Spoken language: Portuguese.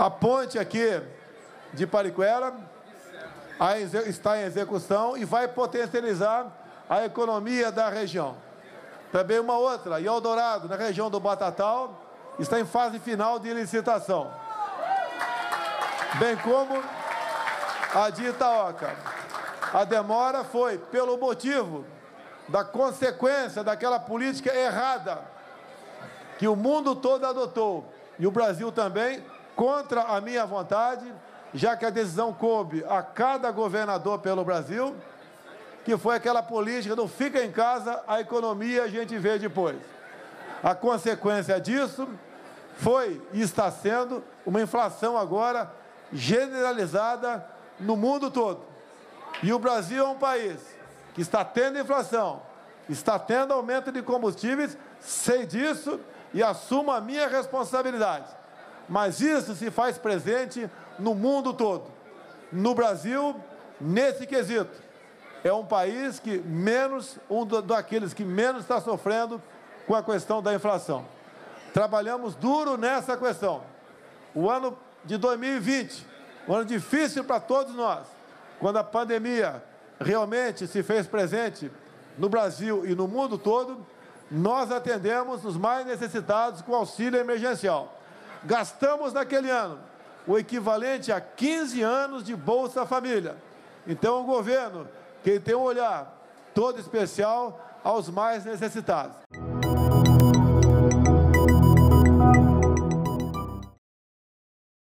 A ponte aqui de Pariquera está em execução e vai potencializar a economia da região. Também uma outra, em Eldorado, na região do Batatal, está em fase final de licitação. Bem como a de Itaoca. A demora foi pelo motivo da consequência daquela política errada que o mundo todo adotou, e o Brasil também, contra a minha vontade, já que a decisão coube a cada governador pelo Brasil, que foi aquela política do fica em casa, a economia a gente vê depois. A consequência disso foi e está sendo uma inflação agora generalizada no mundo todo. E o Brasil é um país que está tendo inflação, está tendo aumento de combustíveis, sei disso e assumo a minha responsabilidade. Mas isso se faz presente no mundo todo. No Brasil, nesse quesito, é um país que menos, daqueles que menos está sofrendo com a questão da inflação. Trabalhamos duro nessa questão. O ano de 2020, um ano difícil para todos nós, quando a pandemia realmente se fez presente no Brasil e no mundo todo, nós atendemos os mais necessitados com auxílio emergencial. Gastamos naquele ano o equivalente a 15 anos de Bolsa Família. Então, o governo que tem um olhar todo especial aos mais necessitados.